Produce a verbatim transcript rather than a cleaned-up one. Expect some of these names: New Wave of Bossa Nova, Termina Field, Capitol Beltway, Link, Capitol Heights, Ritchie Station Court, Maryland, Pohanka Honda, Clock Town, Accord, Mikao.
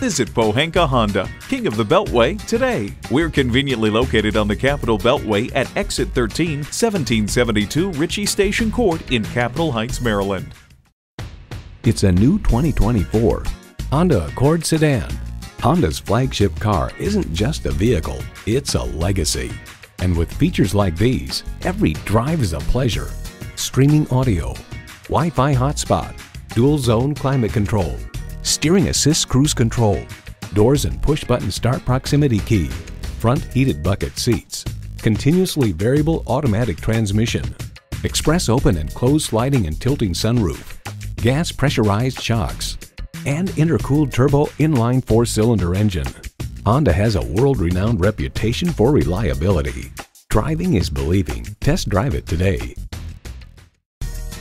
Visit Pohanka Honda, King of the Beltway, today. We're conveniently located on the Capitol Beltway at Exit thirteen, seventeen seventy-two Ritchie Station Court in Capitol Heights, Maryland. It's a new twenty twenty-four Honda Accord sedan. Honda's flagship car isn't just a vehicle, it's a legacy. And with features like these, every drive is a pleasure. Streaming audio, Wi-Fi hotspot, dual zone climate control, steering assist cruise control, doors and push button start proximity key, front heated bucket seats, continuously variable automatic transmission, express open and closed sliding and tilting sunroof, gas pressurized shocks, and intercooled turbo inline four-cylinder engine. Honda has a world-renowned reputation for reliability. Driving is believing. Test drive it today.